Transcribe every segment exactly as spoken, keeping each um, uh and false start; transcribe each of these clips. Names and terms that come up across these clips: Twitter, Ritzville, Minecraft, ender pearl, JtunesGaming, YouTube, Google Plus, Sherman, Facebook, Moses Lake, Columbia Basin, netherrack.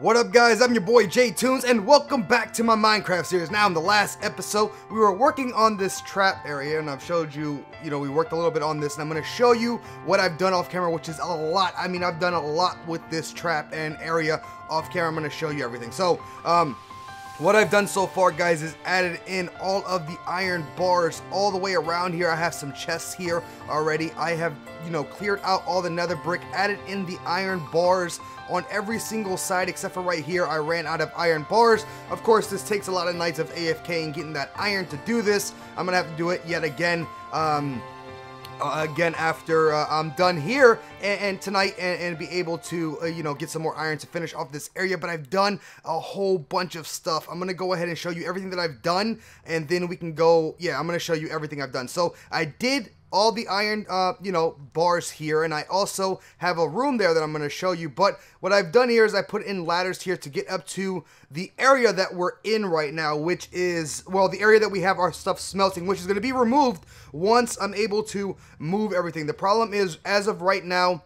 What up guys, I'm your boy JTunes and welcome back to my Minecraft series. Now in the last episode, we were working on this trap area and I've showed you, you know, we worked a little bit on this and I'm going to show you what I've done off camera, which is a lot. I mean, I've done a lot with this trap and area off camera. I'm going to show you everything. So, um, what I've done so far, guys, is added in all of the iron bars all the way around here. I have some chests here already. I have, you know, cleared out all the nether brick, added in the iron bars on every single side except for right here. I ran out of iron bars. Of course, this takes a lot of nights of A F K and getting that iron to do this. I'm gonna have to do it yet again. Um, Uh, again after uh, I'm done here and, and tonight and, and be able to uh, you know, get some more iron to finish off this area. But I've done a whole bunch of stuff. I'm gonna go ahead and show you everything that I've done, and then we can go, yeah, I'm gonna show you everything I've done. So I did all the iron, uh, you know, bars here, and I also have a room there that I'm going to show you. But what I've done here is I put in ladders here to get up to the area that we're in right now, which is, well, the area that we have our stuff smelting, which is going to be removed once I'm able to move everything. The problem is, as of right now,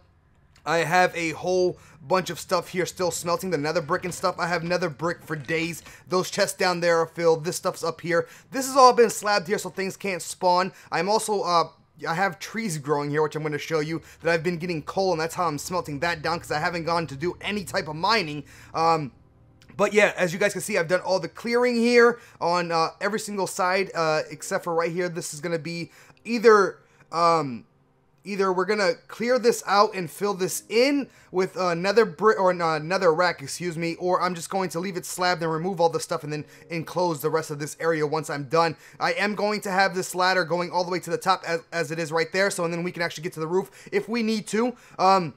I have a whole bunch of stuff here still smelting, the nether brick and stuff. I have nether brick for days. Those chests down there are filled. This stuff's up here. This has all been slabbed here so things can't spawn. I'm also, uh, I have trees growing here, which I'm going to show you, that I've been getting coal, and that's how I'm smelting that down, because I haven't gone to do any type of mining. Um, but yeah, as you guys can see, I've done all the clearing here on uh, every single side, uh, except for right here. This is going to be either... Um, Either we're gonna clear this out and fill this in with another brick or another rack, excuse me, or I'm just going to leave it slabbed and remove all the stuff and then enclose the rest of this area once I'm done. I am going to have this ladder going all the way to the top as, as it is right there, so and then we can actually get to the roof if we need to. Um,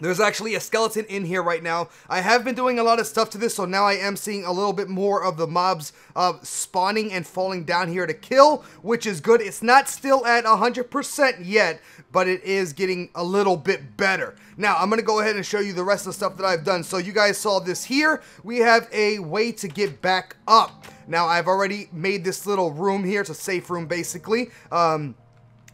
There's actually a skeleton in here right now. I have been doing a lot of stuff to this, so now I am seeing a little bit more of the mobs uh, spawning and falling down here to kill, which is good. It's not still at one hundred percent yet, but it is getting a little bit better. Now, I'm going to go ahead and show you the rest of the stuff that I've done. So you guys saw this here. We have a way to get back up. Now, I've already made this little room here. It's a safe room, basically. Um...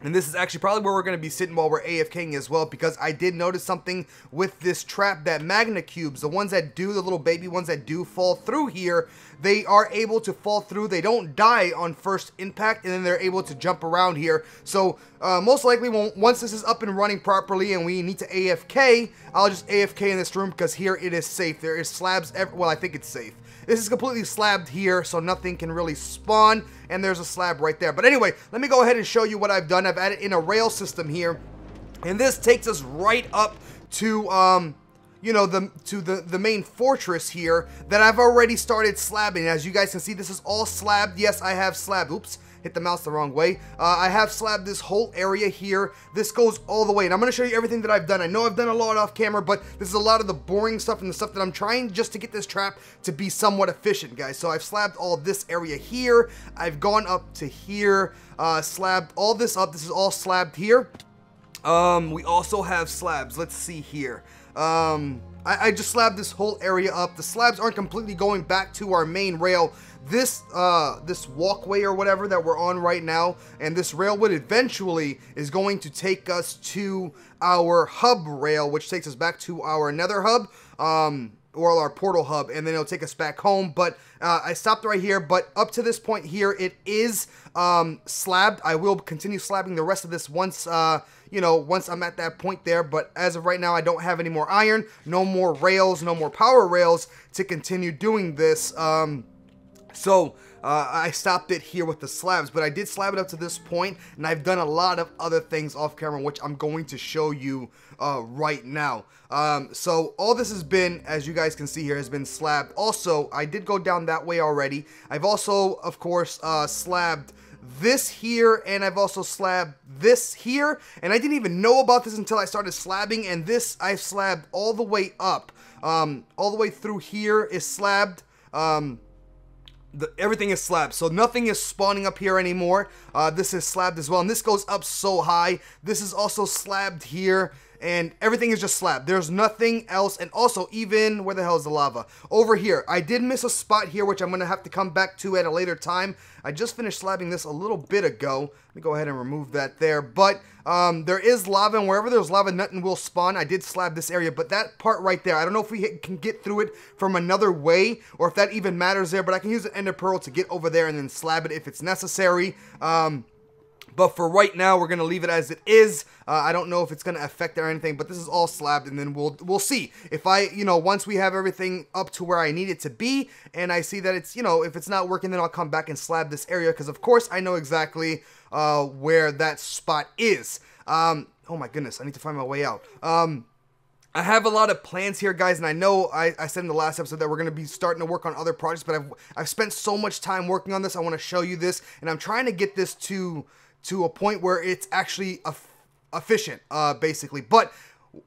And this is actually probably where we're going to be sitting while we're AFKing as well, because I did notice something with this trap that magna cubes, the ones that do, the little baby ones that do fall through here, they are able to fall through. They don't die on first impact, and then they're able to jump around here. So uh, most likely once this is up and running properly and we need to A F K, I'll just A F K in this room, because here it is safe. There is slabs, ev well, I think it's safe. This is completely slabbed here, so nothing can really spawn, and there's a slab right there. But anyway, let me go ahead and show you what I've done. I've added in a rail system here, and this takes us right up to, um, you know, the to the, the main fortress here that I've already started slabbing. As you guys can see, this is all slabbed. Yes, I have slabbed. Oops. Hit the mouse the wrong way. Uh, I have slabbed this whole area here. This goes all the way, and I'm going to show you everything that I've done. I know I've done a lot off camera, but this is a lot of the boring stuff and the stuff that I'm trying just to get this trap to be somewhat efficient, guys. So I've slabbed all this area here. I've gone up to here, uh, slabbed all this up. This is all slabbed here. Um, we also have slabs. Let's see here. Um, I, I just slabbed this whole area up. The slabs aren't completely going back to our main rail. This uh, this walkway or whatever that we're on right now, and this railwood eventually is going to take us to our hub rail, which takes us back to our nether hub, um, or our portal hub, and then it'll take us back home. But uh, I stopped right here, but up to this point here, it is um, slabbed. I will continue slabbing the rest of this once, uh, you know, once I'm at that point there. But as of right now, I don't have any more iron, no more rails, no more power rails to continue doing this. Um, So, uh, I stopped it here with the slabs, but I did slab it up to this point, and I've done a lot of other things off camera, which I'm going to show you uh, right now. Um, so, all this has been, as you guys can see here, has been slabbed. Also, I did go down that way already. I've also, of course, uh, slabbed this here, and I've also slabbed this here, and I didn't even know about this until I started slabbing, and this I've slabbed all the way up. Um, all the way through here is slabbed. Um... The, everything is slabbed, so nothing is spawning up here anymore. Uh, this is slabbed as well, and this goes up so high. This is also slabbed here, and everything is just slab. There's nothing else. And also, even where the hell is the lava? Over here. I did miss a spot here, which I'm going to have to come back to at a later time. I just finished slabbing this a little bit ago. Let me go ahead and remove that there. But um, there is lava, and wherever there's lava, nothing will spawn. I did slab this area, but that part right there, I don't know if we hit, can get through it from another way or if that even matters there, but I can use an ender pearl to get over there and then slab it if it's necessary. Um... But for right now, we're going to leave it as it is. Uh, I don't know if it's going to affect or anything, but this is all slabbed, and then we'll we'll see. If I, you know, once we have everything up to where I need it to be, and I see that it's, you know, if it's not working, then I'll come back and slab this area, because of course I know exactly uh, where that spot is. Um, oh my goodness, I need to find my way out. Um... I have a lot of plans here, guys, and I know I, I said in the last episode that we're going to be starting to work on other projects, but I've, I've spent so much time working on this. I want to show you this, and I'm trying to get this to to a point where it's actually efficient, uh, basically. But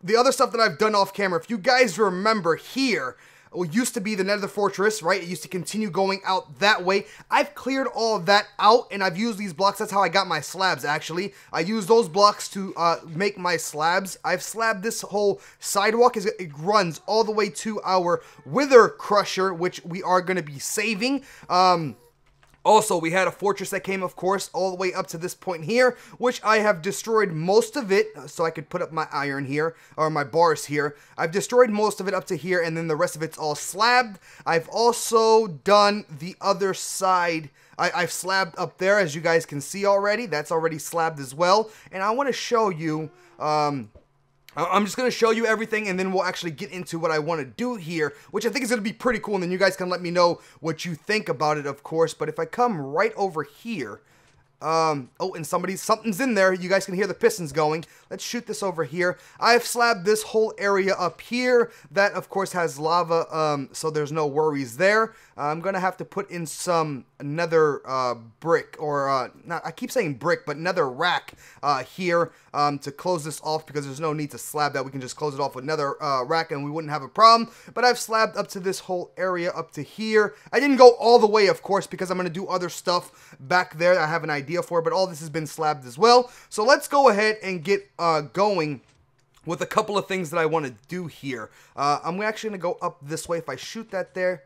the other stuff that I've done off camera, if you guys remember here, it used to be the Nether Fortress, right? It used to continue going out that way. I've cleared all of that out, and I've used these blocks. That's how I got my slabs, actually. I used those blocks to uh, make my slabs. I've slabbed this whole sidewalk. It runs all the way to our Wither Crusher, which we are going to be saving. Um... Also, we had a fortress that came, of course, all the way up to this point here, which I have destroyed most of it, so I could put up my iron here, or my bars here. I've destroyed most of it up to here, and then the rest of it's all slabbed. I've also done the other side. I, I've slabbed up there, as you guys can see already. That's already slabbed as well, and I want to show you... Um, I'm just going to show you everything, and then we'll actually get into what I want to do here, which I think is going to be pretty cool, and then you guys can let me know what you think about it, of course. But if I come right over here, um, oh, and somebody, something's in there. You guys can hear the pistons going. Let's shoot this over here. I've slabbed this whole area up here. That, of course, has lava, um, so there's no worries there. I'm going to have to put in some nether uh, brick, or uh, not, I keep saying brick, but nether rack uh, here um, to close this off, because there's no need to slab that. We can just close it off with nether uh, rack and we wouldn't have a problem. But I've slabbed up to this whole area up to here. I didn't go all the way, of course, because I'm going to do other stuff back there that I have an idea for, but all this has been slabbed as well. So let's go ahead and get uh, going with a couple of things that I want to do here. Uh, I'm actually going to go up this way. If I shoot that there...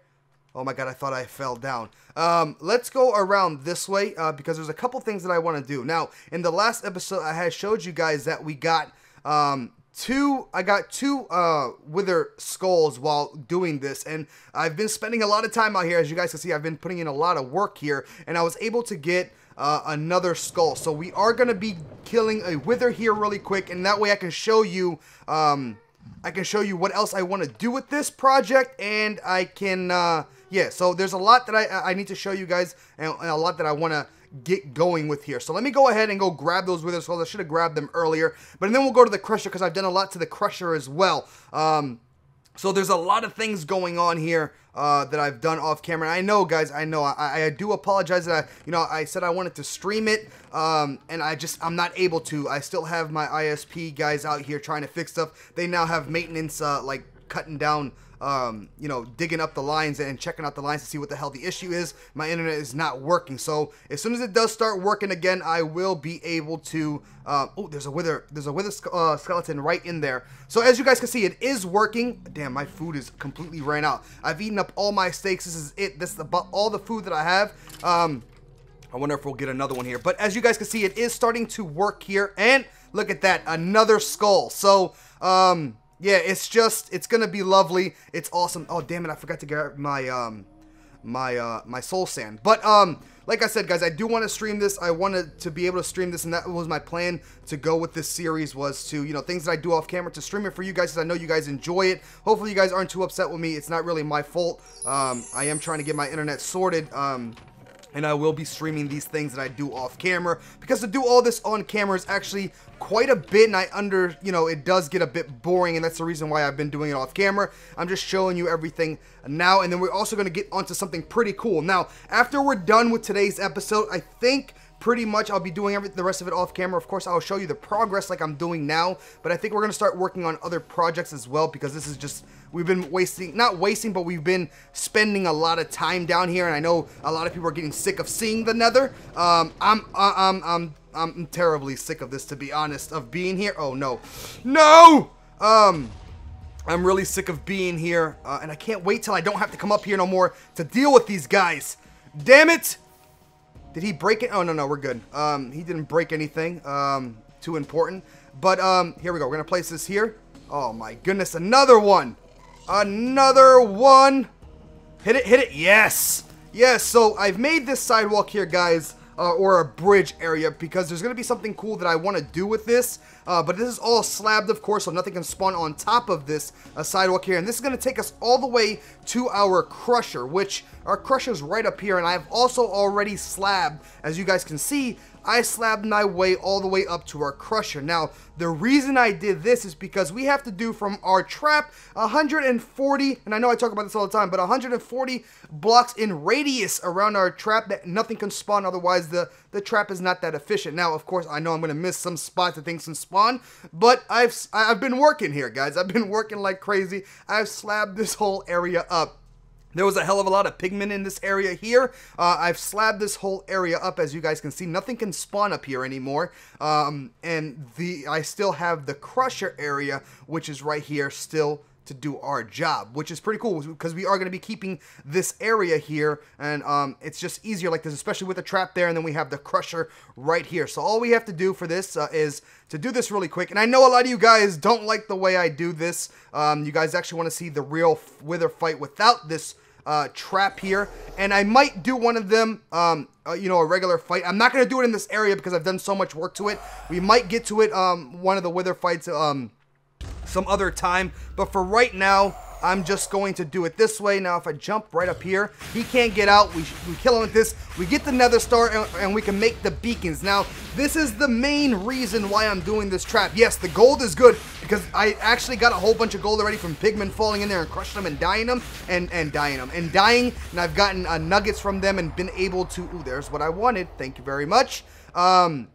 Oh my god, I thought I fell down. Um, let's go around this way, uh, because there's a couple things that I want to do. Now, in the last episode, I had showed you guys that we got um, two, I got two uh, Wither Skulls while doing this, and I've been spending a lot of time out here. As you guys can see, I've been putting in a lot of work here, and I was able to get uh, another skull. So we are going to be killing a Wither here really quick, and that way I can show you... Um, I can show you what else I want to do with this project, and I can, uh, yeah, so there's a lot that I, I need to show you guys, and, and a lot that I want to get going with here. So let me go ahead and go grab those Wither Skulls. I should have grabbed them earlier, but and then we'll go to the Crusher, because I've done a lot to the Crusher as well. Um, so there's a lot of things going on here uh, that I've done off camera. And I know, guys, I know, I, I do apologize that I, you know, I said I wanted to stream it, um, and I just, I'm not able to. I still have my I S P guys out here trying to fix stuff. They now have maintenance, uh, like, cutting down, um, you know, digging up the lines and checking out the lines to see what the hell the issue is. My internet is not working. So as soon as it does start working again, I will be able to, uh, oh, there's a wither, there's a wither uh, skeleton right in there. So as you guys can see, it is working. Damn, my food is completely ran out. I've eaten up all my steaks. This is it. This is about all the food that I have. Um, I wonder if we'll get another one here. But as you guys can see, it is starting to work here. And look at that, another skull. So, um... yeah, it's just, it's gonna be lovely. It's awesome. Oh, damn it, I forgot to get my, um, my, uh, my soul sand. But, um, like I said, guys, I do want to stream this. I wanted to be able to stream this, and that was my plan to go with this series, was to, you know, things that I do off camera to stream it for you guys, because I know you guys enjoy it. Hopefully you guys aren't too upset with me. It's not really my fault. Um, I am trying to get my internet sorted, um... and I will be streaming these things that I do off camera, because to do all this on camera is actually quite a bit, and I under, you know, it does get a bit boring, and that's the reason why I've been doing it off camera. I'm just showing you everything now, and then we're also going to get onto something pretty cool. Now, after we're done with today's episode, I think pretty much I'll be doing every, the rest of it off camera. Of course, I'll show you the progress like I'm doing now, but I think we're going to start working on other projects as well, because this is just... We've been wasting, not wasting, but we've been spending a lot of time down here, and I know a lot of people are getting sick of seeing the nether. Um, I'm, I'm, I'm I'm terribly sick of this, to be honest, of being here. Oh, no. No! Um, I'm really sick of being here, uh, and I can't wait till I don't have to come up here no more to deal with these guys. Damn it! Did he break it? Oh, no, no, we're good. Um, he didn't break anything, um, too important. But, um, here we go. We're gonna place this here. Oh, my goodness. Another one! Another one! Hit it, hit it. Yes! Yes, so I've made this sidewalk here, guys. Uh, or a bridge area, because there's going to be something cool that I want to do with this. Uh, but this is all slabbed, of course, so nothing can spawn on top of this uh, sidewalk here. And this is going to take us all the way to our crusher, which our crusher's right up here. And I've also already slabbed, as you guys can see, I slabbed my way all the way up to our crusher. Now, the reason I did this is because we have to do from our trap one hundred forty, and I know I talk about this all the time, but one hundred forty blocks in radius around our trap that nothing can spawn, otherwise the, the trap is not that efficient. Now, of course, I know I'm going to miss some spots that things can spawn, but I've, I've been working here, guys. I've been working like crazy. I've slabbed this whole area up. There was a hell of a lot of pigment in this area here. Uh, I've slabbed this whole area up, as you guys can see. Nothing can spawn up here anymore. Um, and the I still have the crusher area, which is right here, still to do our job, which is pretty cool because we are going to be keeping this area here, and um, it's just easier like this, especially with the trap there, and then we have the crusher right here. So all we have to do for this uh, is to do this really quick, and I know a lot of you guys don't like the way I do this. Um, you guys actually want to see the real wither fight without this uh, trap here, and I might do one of them, um, uh, you know, a regular fight. I'm not going to do it in this area because I've done so much work to it. We might get to it, um, one of the wither fights, um, some other time, but for right now I'm just going to do it this way. Now if I jump right up here, he can't get out. We, we kill him with this, we get the nether star, and, and we can make the beacons. Now this is the main reason why I'm doing this trap. Yes, the gold is good because I actually got a whole bunch of gold already from pigmen falling in there and crushing them and dying them and and dying them and dying, and I've gotten uh, nuggets from them and been able to, ooh, there's what I wanted, thank you very much. um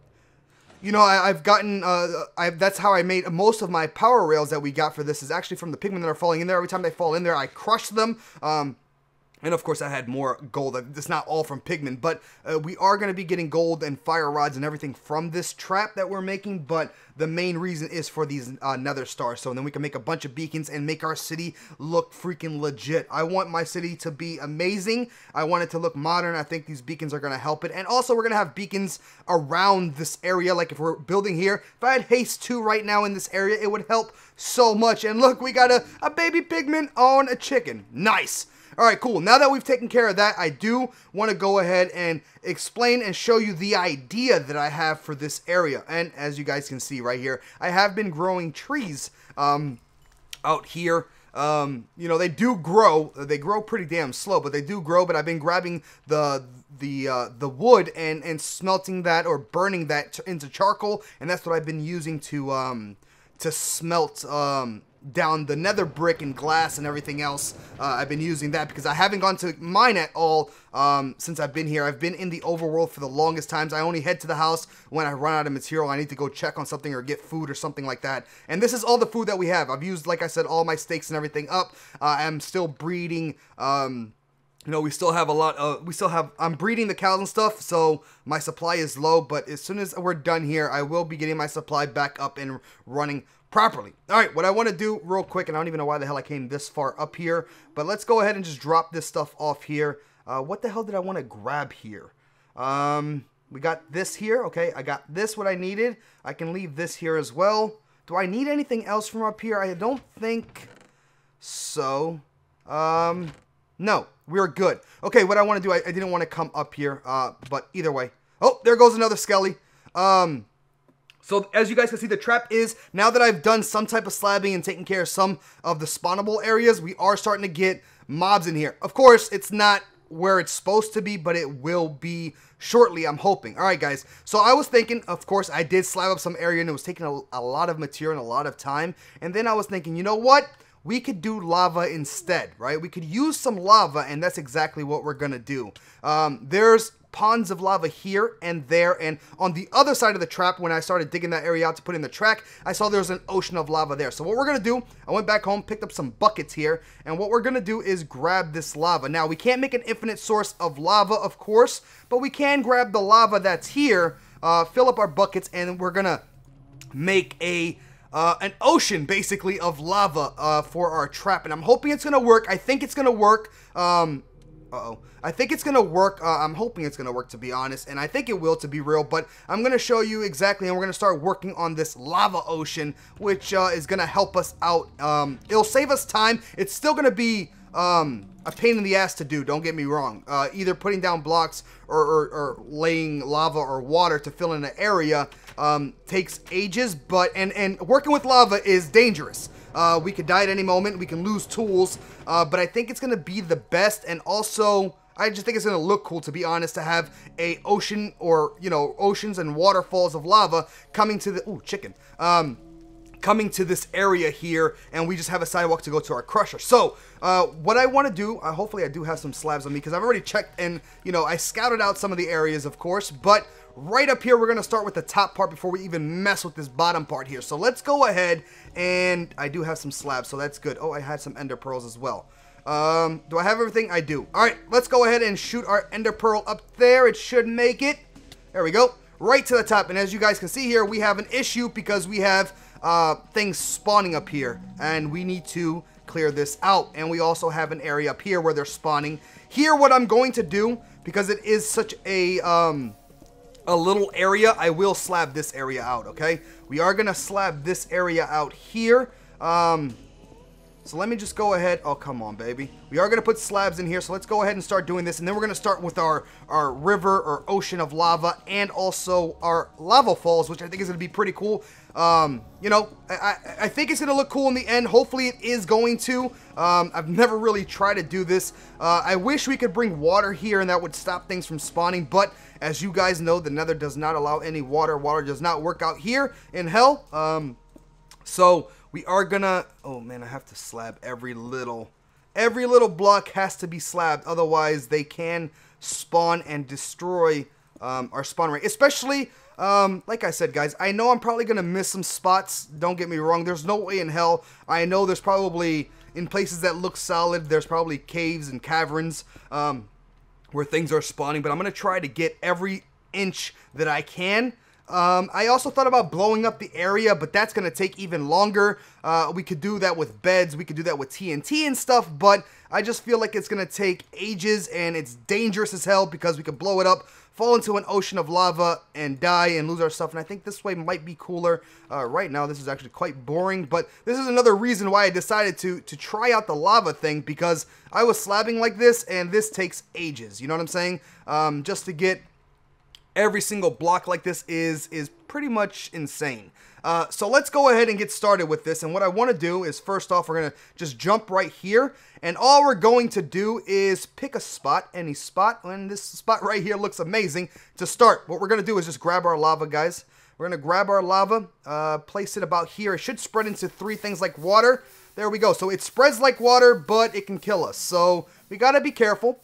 You know, I, I've gotten, uh, I, that's how I made most of my power rails that we got for this is actually from the pigmen that are falling in there. Every time they fall in there, I crush them. Um, and of course, I had more gold. It's not all from pigmen, but uh, we are going to be getting gold and fire rods and everything from this trap that we're making. But the main reason is for these uh, nether stars. So then we can make a bunch of beacons and make our city look freaking legit. I want my city to be amazing. I want it to look modern. I think these beacons are going to help it. And also we're going to have beacons around this area. Like if we're building here, if I had haste two right now in this area, it would help so much. And look, we got a, a baby pigman on a chicken. Nice. All right, cool. Now that we've taken care of that, I do want to go ahead and explain and show you the idea that I have for this area. And as you guys can see right here, I have been growing trees um, out here. Um, you know, they do grow. They grow pretty damn slow, but they do grow. But I've been grabbing the the uh, the wood and, and smelting that or burning that into charcoal. And that's what I've been using to, um, to smelt... Um, down the nether brick and glass and everything else. uh, I've been using that because I haven't gone to mine at all um, since I've been here. I've been in the overworld for the longest times. I only head to the house when I run out of material. I need to go check on something or get food or something like that, and this is all the food that we have. I've used, like I said, all my steaks and everything up. uh, I'm still breeding. um, You know, we still have a lot of, we still have, I'm breeding the cows and stuff, so my supply is low, but as soon as we're done here, I will be getting my supply back up and running properly. All right, what I want to do real quick, and I don't even know why the hell I came this far up here, but let's go ahead and just drop this stuff off here. Uh, what the hell did I want to grab here? Um, we got this here, okay, I got this, what I needed. I can leave this here as well. Do I need anything else from up here? I don't think so. Um... No, we're good. Okay, what I want to do, I, I didn't want to come up here, uh, but either way. Oh, there goes another skelly. Um, so as you guys can see, the trap is, now that I've done some type of slabbing and taken care of some of the spawnable areas, we are starting to get mobs in here. Of course, it's not where it's supposed to be, but it will be shortly, I'm hoping. All right, guys, so I was thinking, of course, I did slab up some area, and it was taking a, a lot of material and a lot of time, and then I was thinking, you know what? We could do lava instead, right? We could use some lava, and that's exactly what we're gonna do. Um, there's ponds of lava here and there, and on the other side of the trap, when I started digging that area out to put in the track, I saw there was an ocean of lava there. So what we're gonna do, I went back home, picked up some buckets here, and what we're gonna do is grab this lava. Now, we can't make an infinite source of lava, of course, but we can grab the lava that's here, uh, fill up our buckets, and we're gonna make a uh, an ocean, basically, of lava uh, for our trap. And I'm hoping it's gonna work. I think it's gonna work. Um, uh-oh. I think it's gonna work. Uh, I'm hoping it's gonna work, to be honest, and I think it will, to be real. But I'm gonna show you exactly, and we're gonna start working on this lava ocean, which uh, is gonna help us out. Um, it'll save us time. It's still gonna be um, a pain in the ass to do. Don't get me wrong. Uh, either putting down blocks or, or, or laying lava or water to fill in an area um, takes ages. But and and working with lava is dangerous. Uh, we could die at any moment. We can lose tools. Uh, but I think it's gonna be the best, and also, I just think it's going to look cool, to be honest, to have a ocean or, you know, oceans and waterfalls of lava coming to the... Ooh, chicken. Um, coming to this area here, and we just have a sidewalk to go to our crusher. So, uh, what I want to do... Uh, hopefully, I do have some slabs on me, because I've already checked and, you know, I scouted out some of the areas, of course, but... Right up here, we're going to start with the top part before we even mess with this bottom part here. So, let's go ahead, and I do have some slabs, so that's good. Oh, I had some ender pearls as well. Um, do I have everything? I do. Alright, let's go ahead and shoot our ender pearl up there. It should make it. There we go. Right to the top. And as you guys can see here, we have an issue because we have, uh, things spawning up here. And we need to clear this out. And we also have an area up here where they're spawning. Here, what I'm going to do, because it is such a, um, a little area, I will slab this area out, okay? We are gonna slab this area out here. Um... So let me just go ahead. Oh, come on, baby. We are going to put slabs in here, so let's go ahead and start doing this. And then we're going to start with our, our river or ocean of lava and also our lava falls, which I think is going to be pretty cool. Um, you know, I, I think it's going to look cool in the end. Hopefully it is going to. Um, I've never really tried to do this. Uh, I wish we could bring water here and that would stop things from spawning. But as you guys know, the Nether does not allow any water. Water does not work out here in hell. Um, so... We are gonna, oh man, I have to slab every little, every little block has to be slabbed. Otherwise, they can spawn and destroy um, our spawn rate. Especially, um, like I said, guys, I know I'm probably gonna miss some spots. Don't get me wrong. There's no way in hell. I know there's probably, in places that look solid, there's probably caves and caverns um, where things are spawning. But I'm gonna try to get every inch that I can. Um, I also thought about blowing up the area, but that's going to take even longer. Uh, we could do that with beds, we could do that with T N T and stuff, but I just feel like it's going to take ages and it's dangerous as hell because we could blow it up, fall into an ocean of lava, and die and lose our stuff. And I think this way might be cooler. Uh, right now, this is actually quite boring, but this is another reason why I decided to, to try out the lava thing, because I was slabbing like this, and this takes ages, you know what I'm saying? Um, just to get... Every single block like this is is pretty much insane. Uh, so let's go ahead and get started with this. And what I want to do is, first off, we're going to just jump right here. And all we're going to do is pick a spot, any spot. And this spot right here looks amazing to start. What we're going to do is just grab our lava, guys. We're going to grab our lava, uh, place it about here. It should spread into three things like water. There we go. So it spreads like water, but it can kill us. So we got to be careful.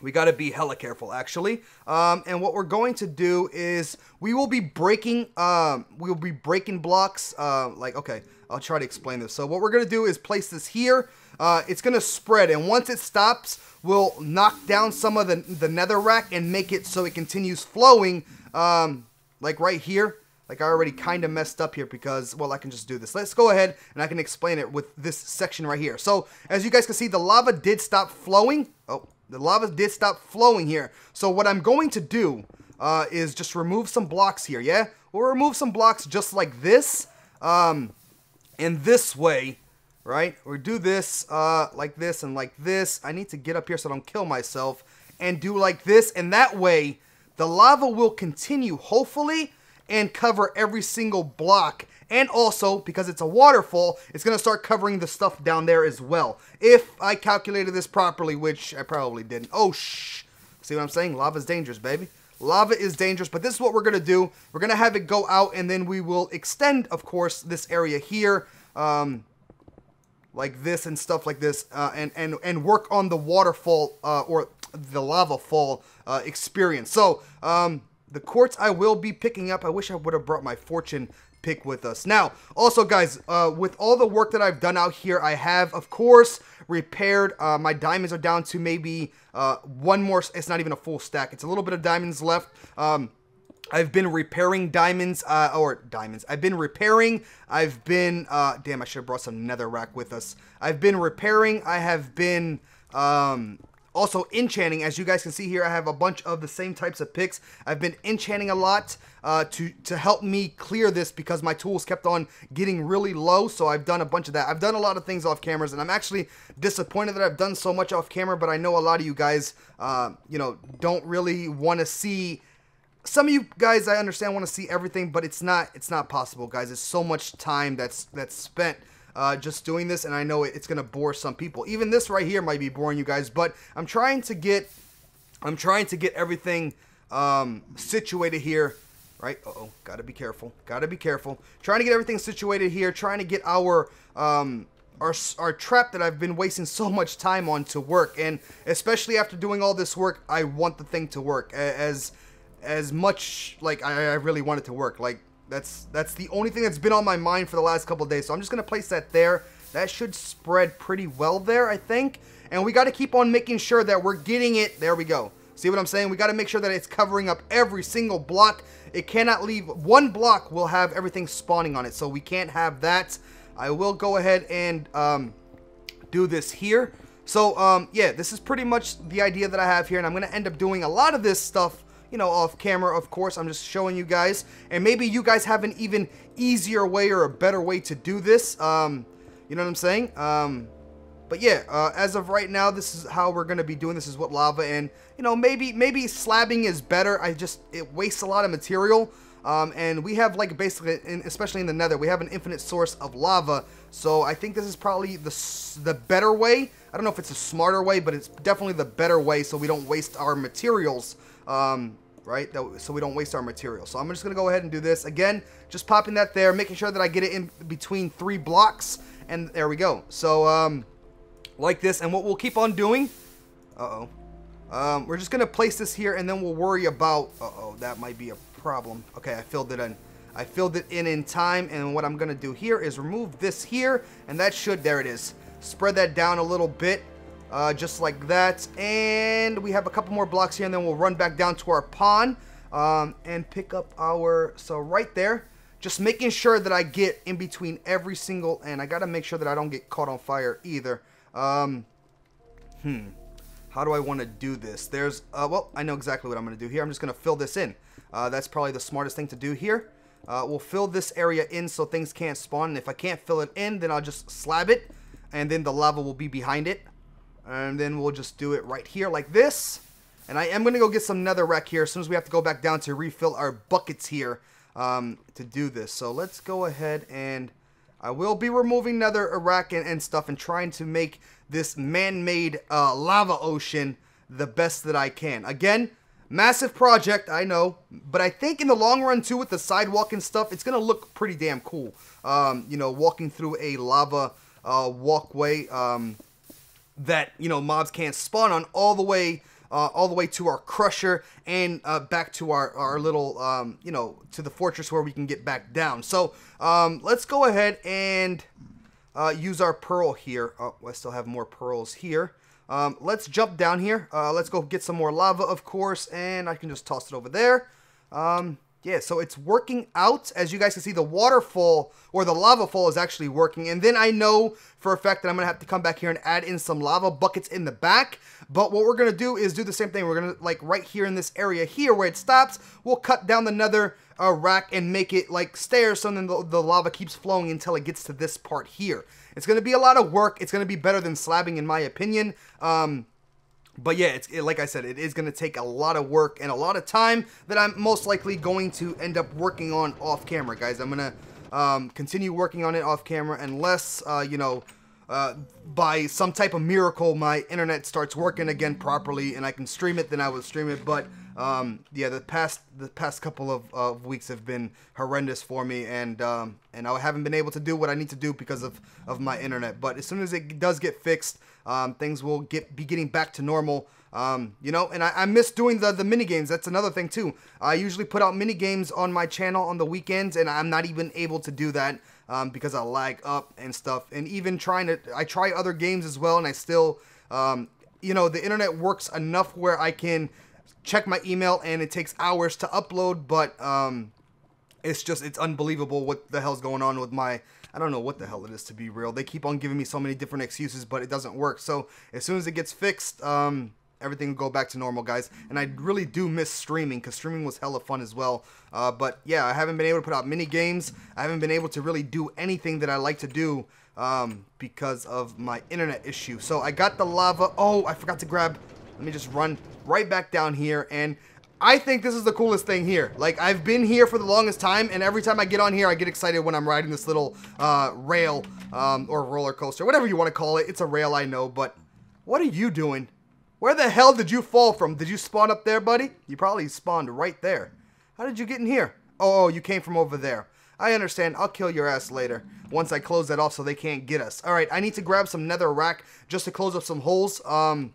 We got to be hella careful, actually. Um, and what we're going to do is we will be breaking, um, we will be breaking blocks. Uh, like, okay, I'll try to explain this. So what we're going to do is place this here. Uh, it's going to spread. And once it stops, we'll knock down some of the, the nether rack and make it so it continues flowing. Um, like right here. Like I already kind of messed up here because, well, I can just do this. Let's go ahead and I can explain it with this section right here. So as you guys can see, the lava did stop flowing. Oh. The lava did stop flowing here. So what I'm going to do uh, is just remove some blocks here, yeah? We'll remove some blocks just like this. Um, and this way, right? We'll do this uh, like this and like this. I need to get up here so I don't kill myself. And do like this. And that way, the lava will continue, hopefully, and cover every single block. And also, because it's a waterfall, it's going to start covering the stuff down there as well. If I calculated this properly, which I probably didn't. Oh, shh. See what I'm saying? Lava is dangerous, baby. Lava is dangerous, but this is what we're going to do. We're going to have it go out, and then we will extend, of course, this area here. Um, like this and stuff like this. Uh, and, and, and work on the waterfall uh, or the lava fall uh, experience. So, um, the quartz I will be picking up. I wish I would have brought my fortune pick with us. Now, also guys, uh, with all the work that I've done out here, I have, of course, repaired. Uh, my diamonds are down to maybe uh, one more. It's not even a full stack. It's a little bit of diamonds left. Um, I've been repairing diamonds, uh, or diamonds. I've been repairing, I've been, uh, damn, I should have brought some netherrack with us. I've been repairing, I have been, um, also enchanting. As you guys can see here, I have a bunch of the same types of picks. I've been enchanting a lot, uh, to, to help me clear this because my tools kept on getting really low, so I've done a bunch of that. I've done a lot of things off cameras, and I'm actually disappointed that I've done so much off camera, but I know a lot of you guys, uh, you know, don't really want to see. Some of you guys, I understand, want to see everything, but it's not it's not possible, guys. It's so much time that's that's spent uh, just doing this, and I know it, it's going to bore some people. Even this right here might be boring you guys, but I'm trying to get I'm trying to get everything um, situated here, right? Uh-oh, got to be careful. Got to be careful. Trying to get everything situated here, trying to get our um Our, our trap that I've been wasting so much time on to work, and especially after doing all this work, I want the thing to work as as much like I, I really want it to work. Like that's that's the only thing that's been on my mind for the last couple of days. So I'm just gonna place that there. That should spread pretty well there, I think. And we got to keep on making sure that we're getting it. There we go. See what I'm saying? We got to make sure that it's covering up every single block. It cannot leave one block. We'll have everything spawning on it, so we can't have that. I will go ahead and um, do this here. So um, yeah, this is pretty much the idea that I have here, and I'm gonna end up doing a lot of this stuff, you know, off camera, of course. I'm just showing you guys, and maybe you guys have an even easier way or a better way to do this. Um, you know what I'm saying? Um, but yeah, uh, as of right now, this is how we're gonna be doing. This is what lava, and you know, maybe maybe slabbing is better. I just it wastes a lot of material, um, and we have like basically, in, especially in the Nether, we have an infinite source of lava. So I think this is probably the the better way. I don't know if it's a smarter way, but it's definitely the better way, so we don't waste our materials. Um, right, that, so we don't waste our material. So I'm just gonna go ahead and do this again, just popping that there, making sure that I get it in between three blocks, and there we go. So um, like this, and what we'll keep on doing, uh-oh, um, we're just gonna place this here, and then we'll worry about, uh-oh, that might be a problem. Okay, I filled it in, I filled it in in time, and what I'm gonna do here is remove this here, and that should, there it is, spread that down a little bit. Uh, just like that, and we have a couple more blocks here, and then we'll run back down to our pond um, and pick up our, so right there, just making sure that I get in between every single, and I gotta make sure that I don't get caught on fire either. Um, hmm, how do I want to do this? There's, uh, well, I know exactly what I'm gonna do here. I'm just gonna fill this in. Uh, that's probably the smartest thing to do here. Uh, we'll fill this area in so things can't spawn, and if I can't fill it in, then I'll just slab it, and then the lava will be behind it. And then we'll just do it right here like this. And I am going to go get some netherrack here as soon as we have to go back down to refill our buckets here um, to do this. So let's go ahead, and I will be removing netherrack and, and stuff, and trying to make this man-made uh, lava ocean the best that I can. Again, massive project, I know, but I think in the long run too, with the sidewalk and stuff, it's going to look pretty damn cool. Um, you know, walking through a lava uh, walkway. Um, that, you know, mobs can't spawn on, all the way uh, all the way to our crusher, and uh, back to our, our little, um, you know, to the fortress where we can get back down. So um, let's go ahead and uh, use our pearl here. Oh, I still have more pearls here. Um, let's jump down here. Uh, let's go get some more lava, of course, and I can just toss it over there. Um, yeah, so it's working out. As you guys can see, the waterfall, or the lava fall, is actually working. And then I know for a fact that I'm going to have to come back here and add in some lava buckets in the back. But what we're going to do is do the same thing. We're going to, like, right here in this area here where it stops, we'll cut down the nether uh, rack and make it, like, stairs, so then the, the lava keeps flowing until it gets to this part here. It's going to be a lot of work. It's going to be better than slabbing, in my opinion. Um... But yeah, it's, it, like I said, it is going to take a lot of work and a lot of time that I'm most likely going to end up working on off camera, guys. I'm going to um, continue working on it off camera unless, uh, you know, uh, by some type of miracle, my internet starts working again properly and I can stream it, then I will stream it. But um, yeah, the past the past couple of uh, weeks have been horrendous for me, and um, and I haven't been able to do what I need to do because of, of my internet. But as soon as it does get fixed, Um, things will get be getting back to normal, um, you know, and I, I miss doing the, the mini games. That's another thing too. I usually put out mini games on my channel on the weekends, and I'm not even able to do that um, because I lag up and stuff. And even trying to, I try other games as well, and I still, um, you know, the internet works enough where I can check my email and it takes hours to upload, but um, it's just, it's unbelievable what the hell's going on with my, I don't know what the hell it is, to be real. They keep on giving me so many different excuses, but it doesn't work. So as soon as it gets fixed, um, everything will go back to normal, guys. And I really do miss streaming, because streaming was hella fun as well. Uh, but yeah, I haven't been able to put out mini games. I haven't been able to really do anything that I like to do um, because of my internet issue. So I got the lava. Oh, I forgot to grab. Let me just run right back down here. And I think this is the coolest thing here. Like, I've been here for the longest time, and every time I get on here, I get excited when I'm riding this little uh, rail um, or roller coaster, whatever you want to call it. It's a rail, I know, but what are you doing? Where the hell did you fall from? Did you spawn up there, buddy? You probably spawned right there. How did you get in here? Oh, you came from over there. I understand. I'll kill your ass later once I close that off so they can't get us. All right, I need to grab some nether rack just to close up some holes. Um,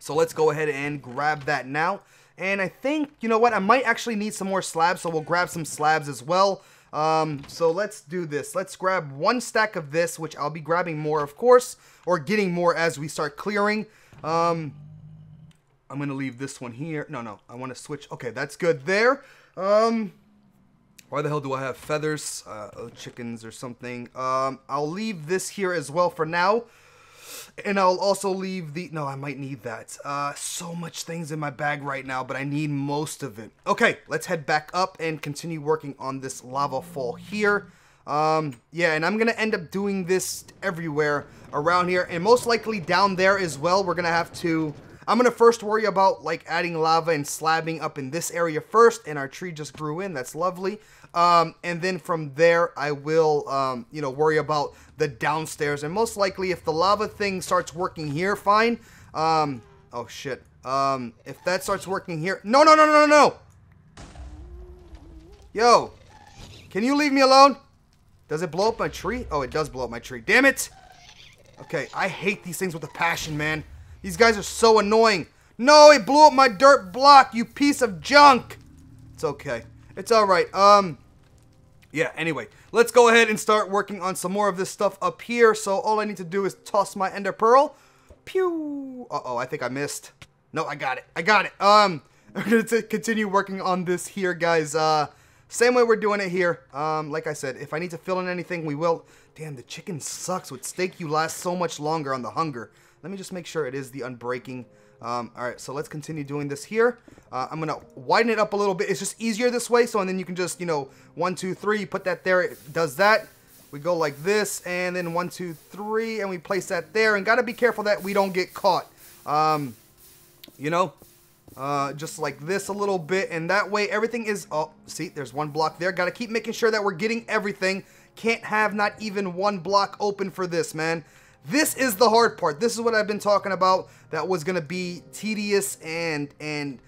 so let's go ahead and grab that now. And I think, you know what, I might actually need some more slabs, so we'll grab some slabs as well. Um, so let's do this. Let's grab one stack of this, which I'll be grabbing more, of course, or getting more as we start clearing. Um, I'm going to leave this one here. No, no, I want to switch. Okay, that's good there. Um, why the hell do I have feathers? Uh, oh, chickens or something. Um, I'll leave this here as well for now. And I'll also leave the... No, I might need that. Uh, so much things in my bag right now, but I need most of it. Okay, let's head back up and continue working on this lava fall here. Um, yeah, and I'm going to end up doing this everywhere around here. And most likely down there as well, we're going to have to... I'm going to first worry about, like, adding lava and slabbing up in this area first. And our tree just grew in. That's lovely. Um, and then from there, I will, um, you know, worry about the downstairs. And most likely, if the lava thing starts working here, fine. Um, oh, shit. Um, if that starts working here. No, no, no, no, no, no. Yo. Can you leave me alone? Does it blow up my tree? Oh, it does blow up my tree. Damn it. Okay, I hate these things with a passion, man. These guys are so annoying. No, it blew up my dirt block, you piece of junk. It's okay. It's all right. Um, yeah, anyway, let's go ahead and start working on some more of this stuff up here. So all I need to do is toss my ender pearl. Pew. Uh-oh, I think I missed. No, I got it. I got it. Um, I'm going to continue working on this here, guys. Uh, same way we're doing it here. Um, like I said, if I need to fill in anything, we will. Damn, the chicken sucks. With steak, you last so much longer on the hunger. Let me just make sure it is the unbreaking. Um, all right, so let's continue doing this here. Uh, I'm going to widen it up a little bit. It's just easier this way. So, and then you can just, you know, one, two, three, put that there. It does that. We go like this, and then one, two, three, and we place that there. And got to be careful that we don't get caught, um, you know, uh, just like this a little bit. And that way everything is, oh, see, there's one block there. Got to keep making sure that we're getting everything. Can't have not even one block open for this, man. This is the hard part. This is what I've been talking about that was going to be tedious and and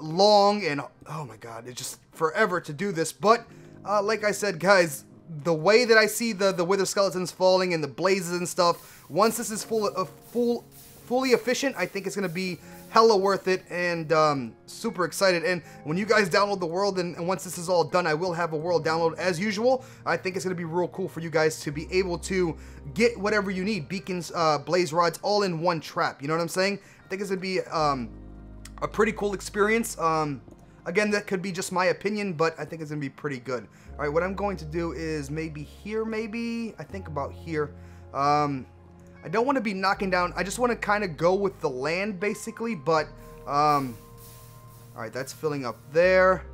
long and, oh my God, it's just forever to do this. But uh, like I said, guys, the way that I see the, the wither skeletons falling and the blazes and stuff, once this is full, uh, full, fully efficient, I think it's going to be hella worth it, and um, super excited. And when you guys download the world, and, and once this is all done, I will have a world download as usual. I think it's going to be real cool for you guys to be able to get whatever you need, beacons, uh, blaze rods, all in one trap. You know what I'm saying? I think it's going to be um, a pretty cool experience. Um, again, that could be just my opinion, but I think it's going to be pretty good. All right, what I'm going to do is maybe here, maybe, I think about here. Um, I don't want to be knocking down. I just want to kind of go with the land, basically, but, um, all right, that's filling up there.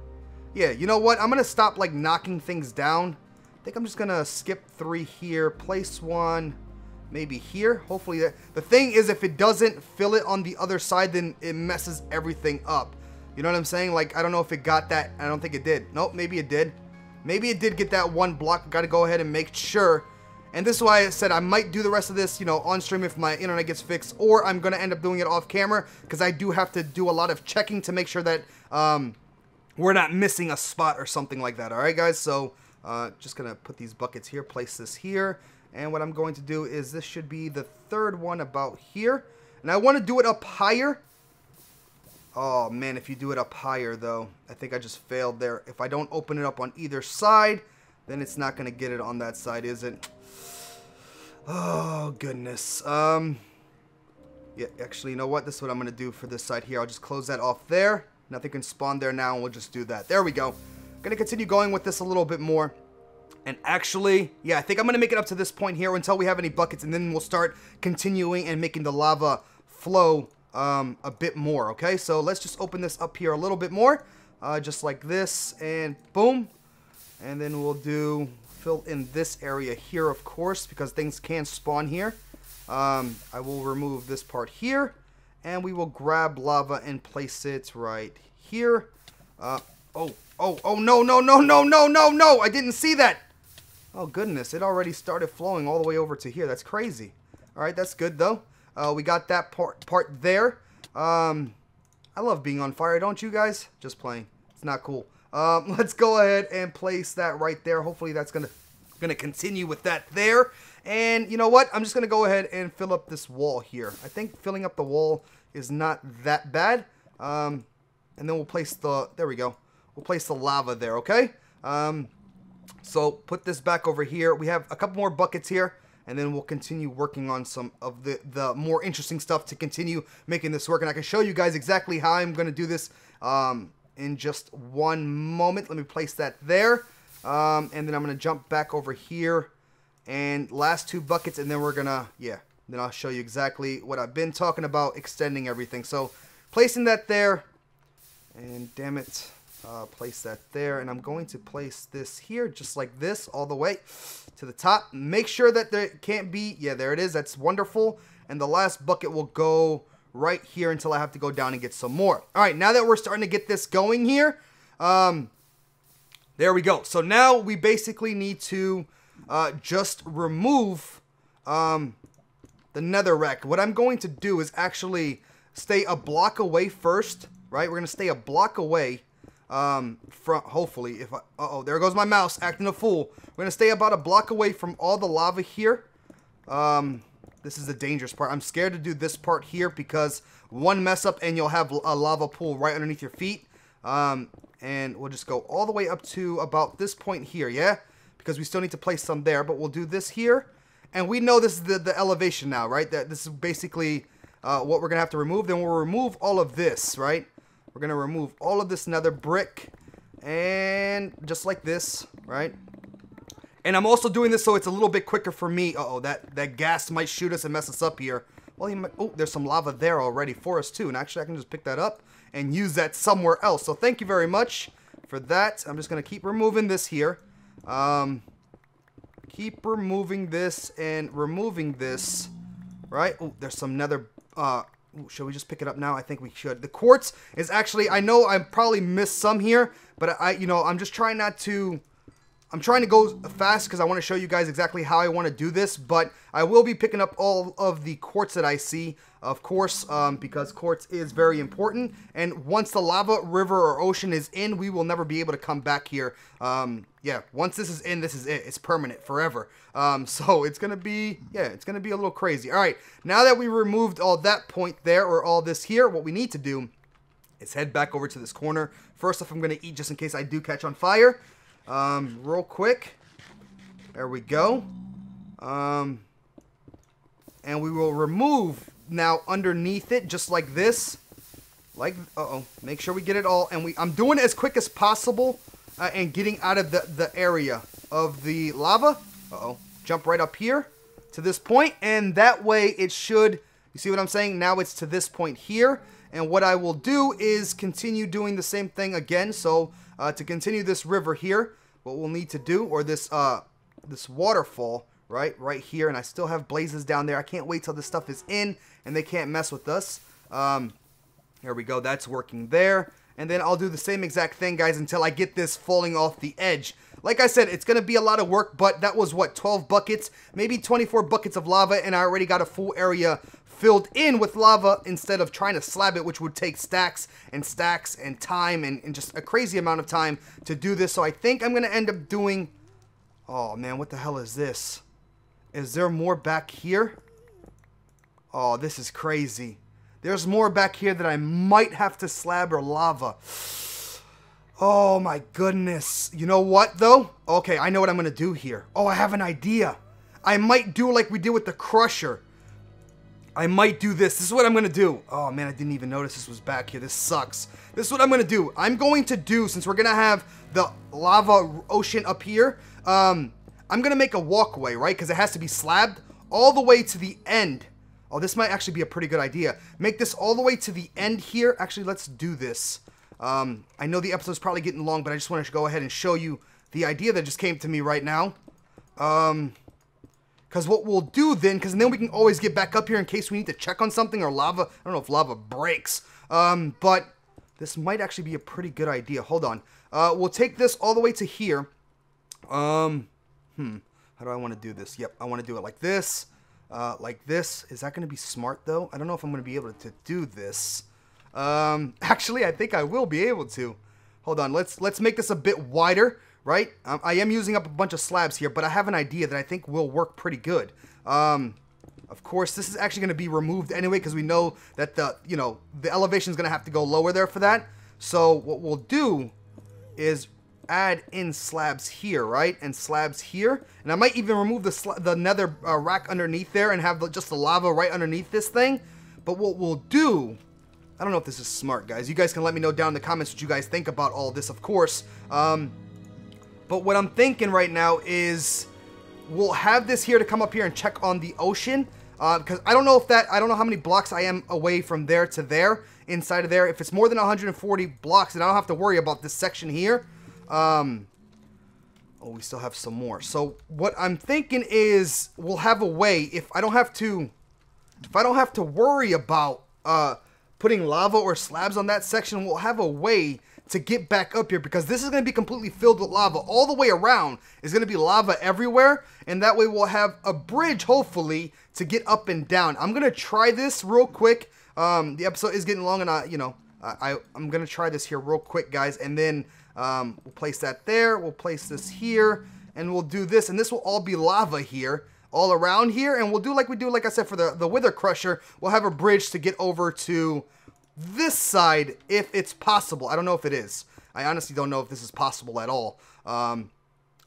Yeah, you know what? I'm going to stop, like, knocking things down. I think I'm just going to skip three here, place one, maybe here. Hopefully, that, the thing is, if it doesn't fill it on the other side, then it messes everything up. You know what I'm saying? Like, I don't know if it got that. I don't think it did. Nope, maybe it did. Maybe it did get that one block. Got to go ahead and make sure. And this is why I said I might do the rest of this, you know, on stream if my internet gets fixed, or I'm going to end up doing it off camera, because I do have to do a lot of checking to make sure that um, we're not missing a spot or something like that. All right, guys, so uh, just going to put these buckets here, place this here. And what I'm going to do is this should be the third one about here. And I want to do it up higher. Oh, man, if you do it up higher, though, I think I just failed there. If I don't open it up on either side, then it's not going to get it on that side, is it? Oh, goodness. Um, Yeah, actually, you know what? This is what I'm going to do for this side here. I'll just close that off there. Nothing can spawn there now, and we'll just do that. There we go. I'm going to continue going with this a little bit more. And actually, yeah, I think I'm going to make it up to this point here until we have any buckets, and then we'll start continuing and making the lava flow um, a bit more, okay? So let's just open this up here a little bit more, uh, just like this, and boom. And then we'll do fill in this area here, of course, because things can spawn here. Um, I will remove this part here, and we will grab lava and place it right here. Uh, oh, oh, oh, no, no, no, no, no, no, no, I didn't see that. Oh, goodness, it already started flowing all the way over to here. That's crazy. All right, that's good, though. Uh, we got that part, part there. Um, I love being on fire, don't you guys? Just playing. It's not cool. Um, let's go ahead and place that right there. Hopefully that's going to gonna continue with that there. And you know what? I'm just going to go ahead and fill up this wall here. I think filling up the wall is not that bad. Um, and then we'll place the, there we go. We'll place the lava there, okay? Um, so put this back over here. We have a couple more buckets here. And then we'll continue working on some of the, the more interesting stuff to continue making this work. And I can show you guys exactly how I'm going to do this um, in just one moment. Let me place that there. Um, and then I'm going to jump back over here. And last two buckets, and then we're gonna, yeah, then I'll show you exactly what I've been talking about, extending everything. So placing that there, and damn it, uh, place that there, and I'm going to place this here just like this all the way to the top. Make sure that there can't be, yeah, there it is, that's wonderful. And the last bucket will go right here until I have to go down and get some more. All right, now that we're starting to get this going here, um, there we go. So now we basically need to Uh, just remove um, the netherrack. What I'm going to do is actually stay a block away first, right? We're going to stay a block away um, from, hopefully, if I, uh-oh, there goes my mouse acting a fool. We're going to stay about a block away from all the lava here. Um, this is the dangerous part. I'm scared to do this part here because one mess up and you'll have a lava pool right underneath your feet. Um, and we'll just go all the way up to about this point here, yeah? Because we still need to place some there, but we'll do this here. And we know this is the, the elevation now, right? That this is basically uh, what we're going to have to remove. Then we'll remove all of this, right? We're going to remove all of this nether brick. And just like this, right? And I'm also doing this so it's a little bit quicker for me. Uh-oh, that, that gas might shoot us and mess us up here. Well, he might, oh, there's some lava there already for us too. And actually, I can just pick that up and use that somewhere else. So thank you very much for that. I'm just going to keep removing this here. Um, keep removing this and removing this, right? Oh, there's some nether, uh, ooh, should we just pick it up now? I think we should. The quartz is actually, I know I probably missed some here, but I, you know, I'm just trying not to, I'm trying to go fast because I want to show you guys exactly how I want to do this, but I will be picking up all of the quartz that I see, of course, um, because quartz is very important, and once the lava, river, or ocean is in, we will never be able to come back here. Um, yeah, once this is in, this is it. It's permanent, forever. Um, so it's going to be, yeah, it's going to be a little crazy. All right, now that we removed all that point there, or all this here, what we need to do is head back over to this corner. First off, I'm going to eat just in case I do catch on fire. Um, real quick, there we go, um, and we will remove now underneath it, just like this, like, uh-oh, make sure we get it all, and we, I'm doing it as quick as possible, uh, and getting out of the, the area of the lava, uh-oh, jump right up here to this point, and that way it should, you see what I'm saying, now it's to this point here, and what I will do is continue doing the same thing again, so, Uh, to continue this river here, what we'll need to do, or this uh, this waterfall, right, right here, and I still have blazes down there. I can't wait till this stuff is in, and they can't mess with us. Um, here we go. That's working there, and then I'll do the same exact thing, guys, until I get this falling off the edge. Like I said, it's going to be a lot of work, but that was, what, twelve buckets, maybe twenty-four buckets of lava, and I already got a full area filled in with lava instead of trying to slab it, which would take stacks and stacks and time and, and just a crazy amount of time to do this. So I think I'm going to end up doing... Oh, man, what the hell is this? Is there more back here? Oh, this is crazy. There's more back here that I might have to slab or lava. Oh, my goodness. You know what, though? Okay, I know what I'm going to do here. Oh, I have an idea. I might do like we did with the crusher. I might do this. This is what I'm gonna do. Oh man, I didn't even notice this was back here. This sucks. This is what I'm gonna do. I'm going to do, since we're gonna have the lava ocean up here, um, I'm gonna make a walkway, right? Because it has to be slabbed all the way to the end. Oh, this might actually be a pretty good idea. Make this all the way to the end here. Actually, let's do this. Um, I know the episode's probably getting long, but I just want to go ahead and show you the idea that just came to me right now. Um... Because what we'll do then, because then we can always get back up here in case we need to check on something or lava. I don't know if lava breaks. Um, but this might actually be a pretty good idea. Hold on. Uh, we'll take this all the way to here. Um, hmm. How do I want to do this? Yep, I want to do it like this. Uh, like this. Is that going to be smart, though? I don't know if I'm going to be able to do this. Um, actually, I think I will be able to. Hold on. Let's, let's make this a bit wider. Right? Um, I am using up a bunch of slabs here, but I have an idea that I think will work pretty good. Um, of course, this is actually going to be removed anyway, because we know that the, you know, the elevation is going to have to go lower there for that. So what we'll do is add in slabs here, right? And slabs here. And I might even remove the, sl the nether uh, rack underneath there and have the, just the lava right underneath this thing. But what we'll do... I don't know if this is smart, guys. You guys can let me know down in the comments what you guys think about all this, of course. Um... But what I'm thinking right now is we'll have this here to come up here and check on the ocean. Uh, because I don't know if that, I don't know how many blocks I am away from there to there, inside of there. If it's more than one hundred forty blocks, then I don't have to worry about this section here. Um, oh, we still have some more. So what I'm thinking is we'll have a way, if I don't have to, if I don't have to worry about uh, putting lava or slabs on that section, we'll have a way to get back up here, because this is going to be completely filled with lava all the way around. Is going to be lava everywhere, and that way we'll have a bridge hopefully to get up and down. I'm going to try this real quick. Um, the episode is getting long, and I, you know, I, I'm going to try this here real quick, guys, and then um, we'll place that there. We'll place this here, and we'll do this, and this will all be lava here, all around here, and we'll do like we do, like I said, for the the Wither Crusher. We'll have a bridge to get over to this side, if it's possible. I don't know if it is. I honestly don't know if this is possible at all. Um,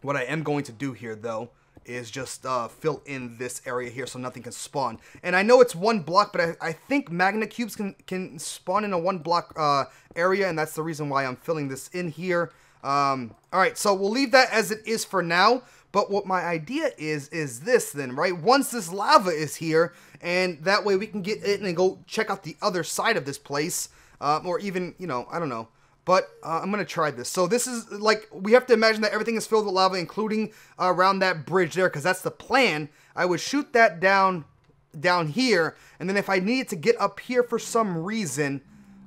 what I am going to do here, though, is just uh, fill in this area here so nothing can spawn. And I know it's one block, but I, I think magna cubes can, can spawn in a one block uh, area, and that's the reason why I'm filling this in here. Um, all right, so we'll leave that as it is for now. But what my idea is, is this then, right? Once this lava is here, and that way we can get it and go check out the other side of this place. Uh, or even, you know, I don't know. But uh, I'm going to try this. So this is like, we have to imagine that everything is filled with lava, including uh, around that bridge there, because that's the plan. I would shoot that down, down here. And then if I needed to get up here for some reason,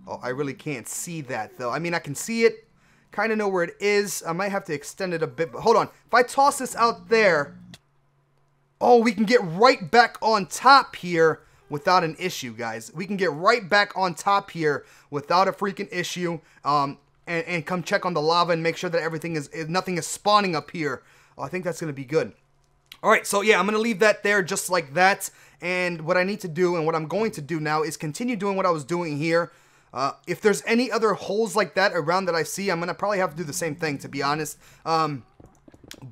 oh, I really can't see that though. I mean, I can see it. Kind of know where it is. I might have to extend it a bit, but hold on. If I toss this out there, oh, we can get right back on top here without an issue, guys. We can get right back on top here without a freaking issue, um, and, and come check on the lava and make sure that everything is, nothing is spawning up here. Oh, I think that's going to be good. All right, so yeah, I'm going to leave that there just like that, and what I need to do and what I'm going to do now is continue doing what I was doing here. Uh, if there's any other holes like that around that I see, I'm going to probably have to do the same thing, to be honest. Um,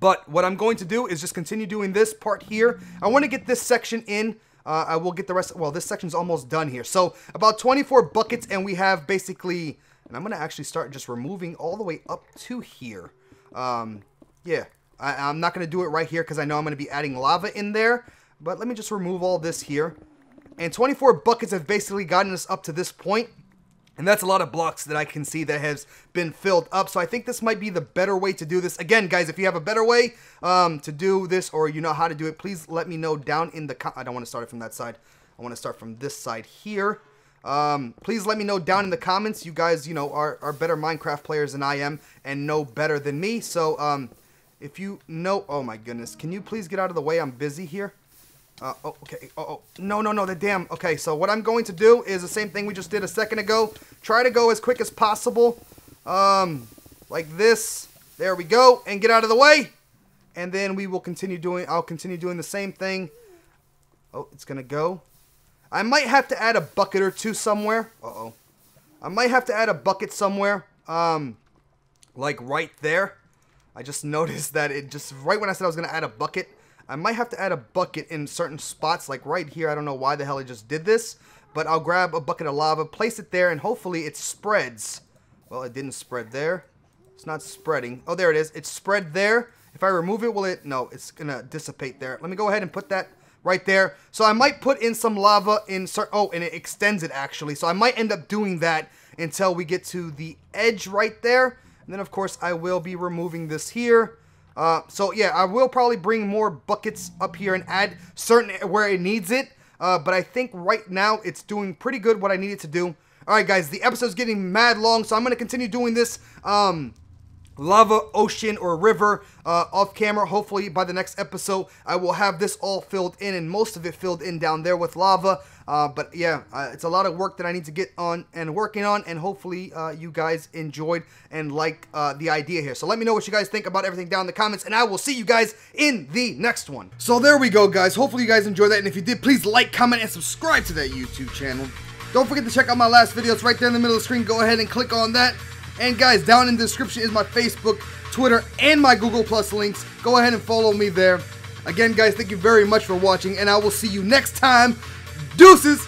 but what I'm going to do is just continue doing this part here. I want to get this section in. Uh, I will get the rest. Well, this section's almost done here. So about twenty-four buckets, and we have basically... And I'm going to actually start just removing all the way up to here. Um, yeah, I, I'm not going to do it right here because I know I'm going to be adding lava in there. But let me just remove all this here. And twenty-four buckets have basically gotten us up to this point. And that's a lot of blocks that I can see that has been filled up. So I think this might be the better way to do this. Again, guys, if you have a better way um, to do this, or you know how to do it, please let me know down in the com- I don't want to start it from that side. I want to start from this side here. Um, please let me know down in the comments. You guys, you know, are, are better Minecraft players than I am and know better than me. So um, if you know, oh my goodness, can you please get out of the way? I'm busy here. Uh, oh, okay. Oh, oh, no, no, no, the damn. Okay, so what I'm going to do is the same thing we just did a second ago. Try to go as quick as possible. Um, like this. There we go. And get out of the way. And then we will continue doing, I'll continue doing the same thing. Oh, it's going to go. I might have to add a bucket or two somewhere. Uh-oh. I might have to add a bucket somewhere. Um, like right there. I just noticed that it just, right when I said I was going to add a bucket, I might have to add a bucket in certain spots, like right here. I don't know why the hell I just did this, but I'll grab a bucket of lava, place it there, and hopefully it spreads. Well, it didn't spread there. It's not spreading. Oh, there it is. It's spread there. If I remove it, will it? No, it's gonna dissipate there. Let me go ahead and put that right there. So I might put in some lava in certain... Oh, and it extends it, actually. So I might end up doing that until we get to the edge right there. And then, of course, I will be removing this here. Uh, so, yeah, I will probably bring more buckets up here and add certain where it needs it. Uh, but I think right now it's doing pretty good what I need it to do. All right, guys, the episode's getting mad long, so I'm going to continue doing this um, lava, ocean, or river uh, off camera. Hopefully, by the next episode, I will have this all filled in and most of it filled in down there with lava. Uh, but, yeah, uh, it's a lot of work that I need to get on and working on, and hopefully uh, you guys enjoyed and liked uh, the idea here. So let me know what you guys think about everything down in the comments, and I will see you guys in the next one. So there we go, guys. Hopefully you guys enjoyed that, and if you did, please like, comment, and subscribe to that YouTube channel. Don't forget to check out my last video. It's right there in the middle of the screen. Go ahead and click on that. And guys, down in the description is my Facebook, Twitter, and my Google Plus links. Go ahead and follow me there. Again, guys, thank you very much for watching, and I will see you next time. Deuces!